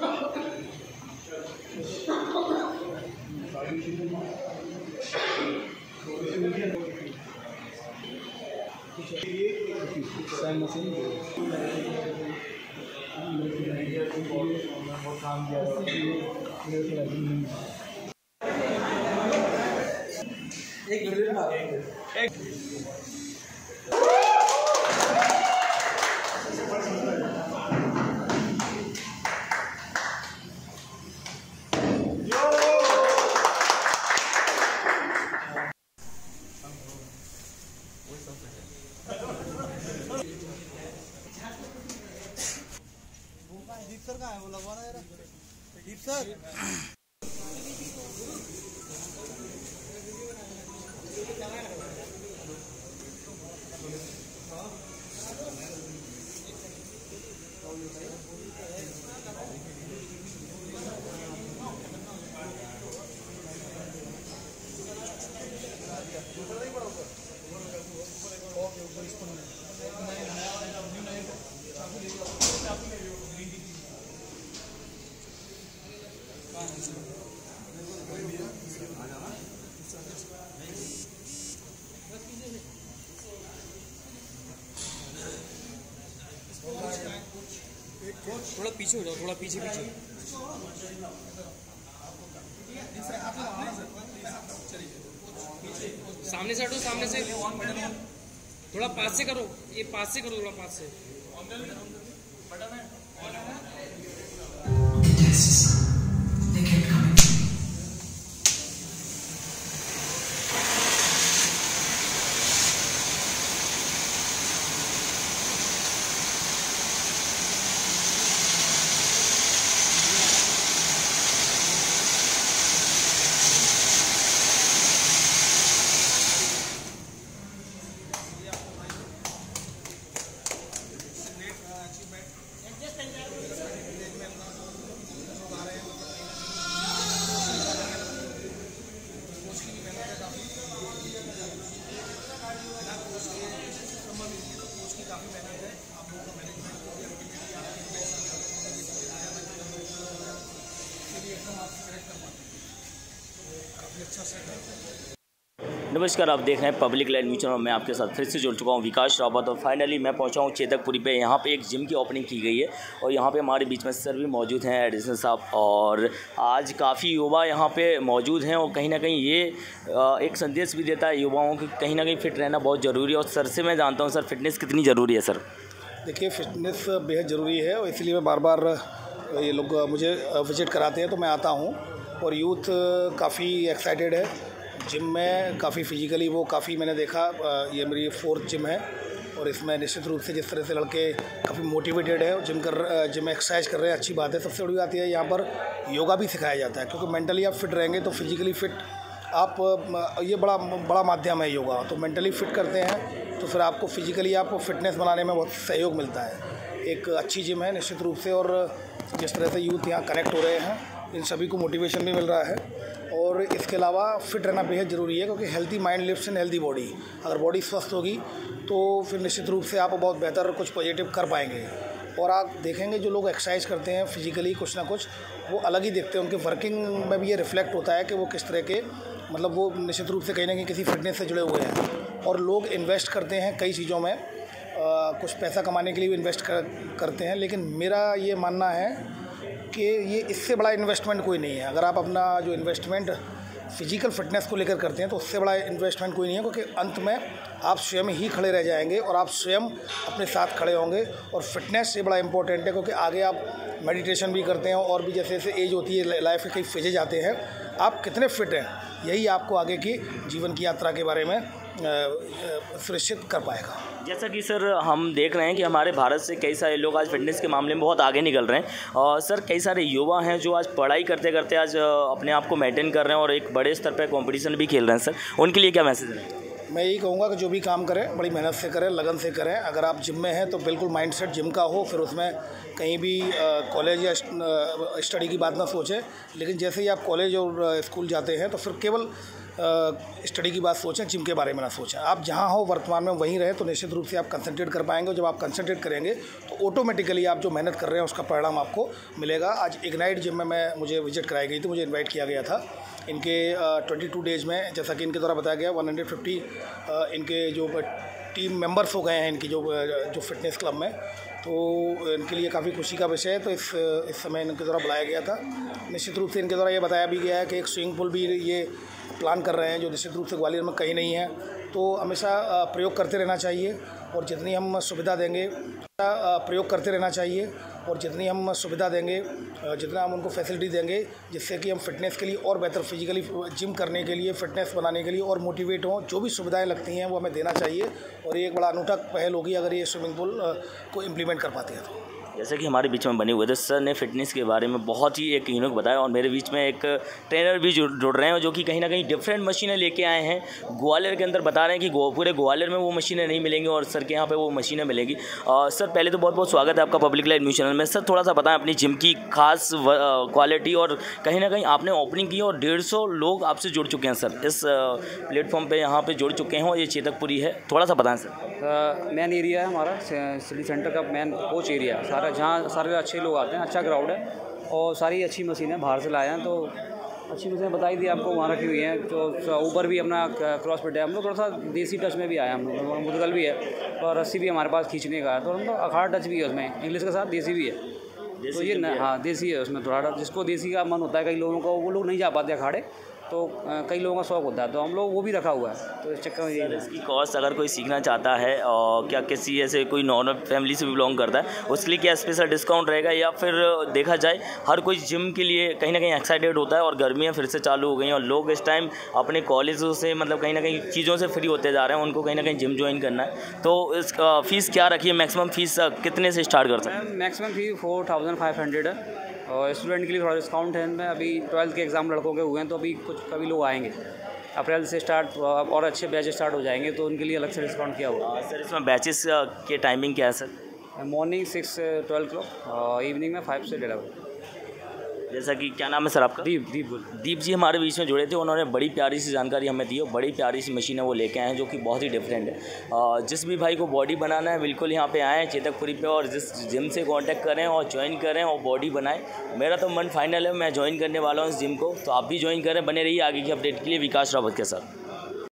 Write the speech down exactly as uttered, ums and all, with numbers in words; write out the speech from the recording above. एक एक थोड़ा पीछे हो जाओ, थोड़ा पीछे पीछे सामने से हटो, सामने से थोड़ा पास से करो, ये पास से करो, थोड़ा पास से नमस्कार, आप देख रहे हैं पब्लिक लाइफ न्यूज और मैं आपके साथ फिर से जुड़ चुका हूं विकास रावत। और फाइनली मैं पहुंचा हूं चेतकपुरी पे। यहां पे एक जिम की ओपनिंग की गई है और यहां पे हमारे बीच में सर भी मौजूद हैं, एडिसन साहब। और आज काफ़ी युवा यहां पे मौजूद हैं और कहीं ना कहीं ये एक संदेश भी देता है युवाओं को, कहीं ना कहीं फ़िट रहना बहुत ज़रूरी है। और सर से मैं जानता हूँ, सर फिटनेस कितनी ज़रूरी है? सर देखिए, फ़िटनेस बेहद ज़रूरी है और इसलिए मैं बार बार ये लोग मुझे विजिट कराते हैं तो मैं आता हूँ। और यूथ काफ़ी एक्साइटेड है जिम में, काफ़ी फिजिकली वो काफ़ी मैंने देखा, ये मेरी फोर्थ जिम है और इसमें निश्चित रूप से जिस तरह से लड़के काफ़ी मोटिवेटेड है और जिम कर जिम एक्सरसाइज कर रहे हैं, अच्छी बात है। सबसे बड़ी बात यह है यहाँ पर योगा भी सिखाया जाता है, क्योंकि मेंटली आप फिट रहेंगे तो फिजिकली फ़िट आप, ये बड़ा बड़ा माध्यम है योगा, तो मेंटली फ़िट करते हैं तो फिर आपको फिजिकली आपको फिटनेस बनाने में बहुत सहयोग मिलता है। एक अच्छी जिम है निश्चित रूप से और जिस तरह से यूथ यहाँ कनेक्ट हो रहे हैं, इन सभी को मोटिवेशन भी मिल रहा है। और इसके अलावा फिट रहना बेहद ज़रूरी है, क्योंकि healthy mind lifts in healthy body. अगर बॉडी स्वस्थ होगी तो फिर निश्चित रूप से आप बहुत बेहतर कुछ पॉजिटिव कर पाएंगे। और आप देखेंगे जो लोग एक्सरसाइज करते हैं फिजिकली कुछ ना कुछ वो अलग ही देखते हैं, उनके वर्किंग में भी ये रिफ्लेक्ट होता है कि वो किस तरह के, मतलब वो निश्चित रूप से कहीं ना कहीं किसी फिटनेस से जुड़े हुए हैं। और लोग इन्वेस्ट करते हैं कई चीज़ों में, आ, कुछ पैसा कमाने के लिए भी इन्वेस्ट कर, करते हैं, लेकिन मेरा ये मानना है कि ये इससे बड़ा इन्वेस्टमेंट कोई नहीं है। अगर आप अपना जो इन्वेस्टमेंट फिजिकल फिटनेस को लेकर करते हैं तो उससे बड़ा इन्वेस्टमेंट कोई नहीं है, क्योंकि अंत में आप स्वयं ही खड़े रह जाएंगे और आप स्वयं अपने साथ खड़े होंगे। और फिटनेस से बड़ा इंपॉर्टेंट है, क्योंकि आगे आप मेडिटेशन भी करते हैं और भी जैसे जैसे एज होती है, लाइफ के कई फेजेज आते हैं, आप कितने फिट हैं यही आपको आगे की जीवन की यात्रा के बारे में सुनिश्चित कर पाएगा। जैसा कि सर हम देख रहे हैं कि हमारे भारत से कई सारे लोग आज फिटनेस के मामले में बहुत आगे निकल रहे हैं। और सर कई सारे युवा हैं जो आज पढ़ाई करते करते आज अपने आप को मेंटेन कर रहे हैं और एक बड़े स्तर पर कंपटीशन भी खेल रहे हैं। सर उनके लिए क्या मैसेज है? मैं यही कहूँगा कि जो भी काम करें बड़ी मेहनत से करें, लगन से करें। अगर आप जिम में हैं तो बिल्कुल माइंडसेट जिम का हो, फिर उसमें कहीं भी कॉलेज या स्टडी की बात ना सोचें। लेकिन जैसे ही आप कॉलेज और स्कूल जाते हैं तो फिर केवल स्टडी की बात सोचें, जिम के बारे में ना सोचें। आप जहाँ हो वर्तमान में वहीं रहें तो निश्चित रूप से आप कंसंट्रेट कर पाएंगे। जब आप कंसंट्रेट करेंगे तो ऑटोमेटिकली आप जो मेहनत कर रहे हैं उसका परिणाम आपको मिलेगा। आज इग्नाइट जिम में मैं मुझे विजिट कराई गई थी, मुझे इन्वाइट किया गया था। इनके ट्वेंटी टू डेज़ में, जैसा कि इनके द्वारा बताया गया, वन हंड्रेड फिफ्टी इनके जो टीम मेंबर्स हो गए हैं इनकी जो जो फिटनेस क्लब में, तो इनके लिए काफ़ी खुशी का विषय है। तो इस इस समय इनके द्वारा बुलाया गया था। निश्चित रूप से इनके द्वारा ये बताया भी गया है कि एक स्विमिंग पूल भी ये प्लान कर रहे हैं, जो निश्चित रूप से ग्वालियर में कहीं नहीं है। तो हमेशा प्रयोग करते रहना चाहिए और जितनी हम सुविधा देंगे प्रयोग करते रहना चाहिए और जितनी हम सुविधा देंगे जितना हम उनको फैसिलिटी देंगे, जिससे कि हम फिटनेस के लिए और बेहतर, फिजिकली जिम करने के लिए, फिटनेस बनाने के लिए और मोटिवेट हों। जो भी सुविधाएं लगती हैं वो हमें देना चाहिए और ये एक बड़ा अनूठा पहल होगी अगर ये स्विमिंग पूल को इम्प्लीमेंट कर पाते हैं तो। जैसे कि हमारे बीच में बने हुए थे, सर ने फिटनेस के बारे में बहुत ही एक यूनिक बताया और मेरे बीच में एक ट्रेनर भी जुड़ जुड़ रहे हैं जो कि कहीं ना कहीं डिफरेंट मशीनें लेके आए हैं। ग्वालियर के अंदर बता रहे हैं कि गो, पूरे ग्वालियर में वो मशीनें नहीं मिलेंगी और सर के यहाँ पे वो मशीनें मिलेगी। और सर पहले तो बहुत बहुत स्वागत है आपका पब्लिक लाइफ न्यूज़ चैनल में। सर थोड़ा सा बताएं अपनी जिम की खास क्वालिटी, और कहीं ना कहीं आपने ओपनिंग की और डेढ़ सौ लोग आपसे जुड़ चुके हैं सर, इस प्लेटफॉर्म पर यहाँ पर जुड़ चुके हैं और ये चेतकपुरी है। थोड़ा सा बताएँ सर। मेन एरिया है हमारा सिटी सेंटर का, मेन कोच एरिया है सारा, जहाँ सारे अच्छे लोग आते हैं, अच्छा क्राउड है और सारी अच्छी मशीनें बाहर से लाए हैं। तो अच्छी मशीनें बताई दी आपको, वहाँ रखी हुई हैं। तो ऊपर भी अपना क्रॉसफिट है, हम लोग थोड़ा सा देसी टच में भी आए, हम लोग मुदगल भी है और रस्सी भी हमारे पास खींचने का है, तो हम लोग अखाड़ टच भी है उसमें, इंग्लिश के साथ देसी भी है। तो ये न, हाँ देसी है उसमें थोड़ा, जिसको देसी का मन होता है, कई लोगों का वो लोग नहीं जा पाते अखाड़े, तो कई लोगों का शौक होता है, तो हम लोग वो भी रखा हुआ है। तो इस चक्कर में ये इसकी कॉस्ट अगर कोई सीखना चाहता है और क्या किसी ऐसे कोई नॉर्मल फैमिली से भी बिलोंग करता है, उसके लिए क्या स्पेशल डिस्काउंट रहेगा, या फिर देखा जाए हर कोई जिम के लिए कहीं ना कहीं एक्साइटेड होता है और गर्मियाँ फिर से चालू हो गई हैं और लोग इस टाइम अपने कॉलेजों से, मतलब कहीं ना कहीं चीज़ों से फ्री होते जा रहे हैं, उनको कहीं ना कहीं जिम ज्वाइन करना है, तो इसका फ़ीस क्या रखिए, मैक्सिमम फ़ीस कितने से स्टार्ट करते हैं? Maximum fee four thousand five hundred है और स्टूडेंट के लिए थोड़ा डिस्काउंट है इनमें। अभी ट्वेल्थ के एग्ज़ाम लड़कों के हुए हैं, तो अभी कुछ कभी लोग आएंगे अप्रैल से स्टार्ट, और अच्छे बैच स्टार्ट हो जाएंगे, तो उनके लिए अलग से डिस्काउंट किया हुआ। सर इसमें बैचेस के टाइमिंग क्या है सर? मॉर्निंग सिक्स से ट्वेल्व क्लॉक और इवनिंग में फाइव से डेढ़ बजे। जैसा कि क्या नाम है सर आपका? दीप दीप दीप जी हमारे बीच में जुड़े थे, उन्होंने बड़ी प्यारी सी जानकारी हमें दी और बड़ी प्यारी सी मशीन है वो लेके आए हैं जो कि बहुत ही डिफरेंट है। जिस भी भाई को बॉडी बनाना है बिल्कुल यहाँ पे आएँ चेतकपुरी पे, और जिस जिम से कांटेक्ट करें और ज्वाइन करें और बॉडी बनाएं। मेरा तो मन फाइनल है, मैं ज्वाइन करने वाला हूँ इस जिम को, तो आप भी ज्वाइन करें। बने रहिए आगे की अपडेट के लिए विकास रावत के साथ।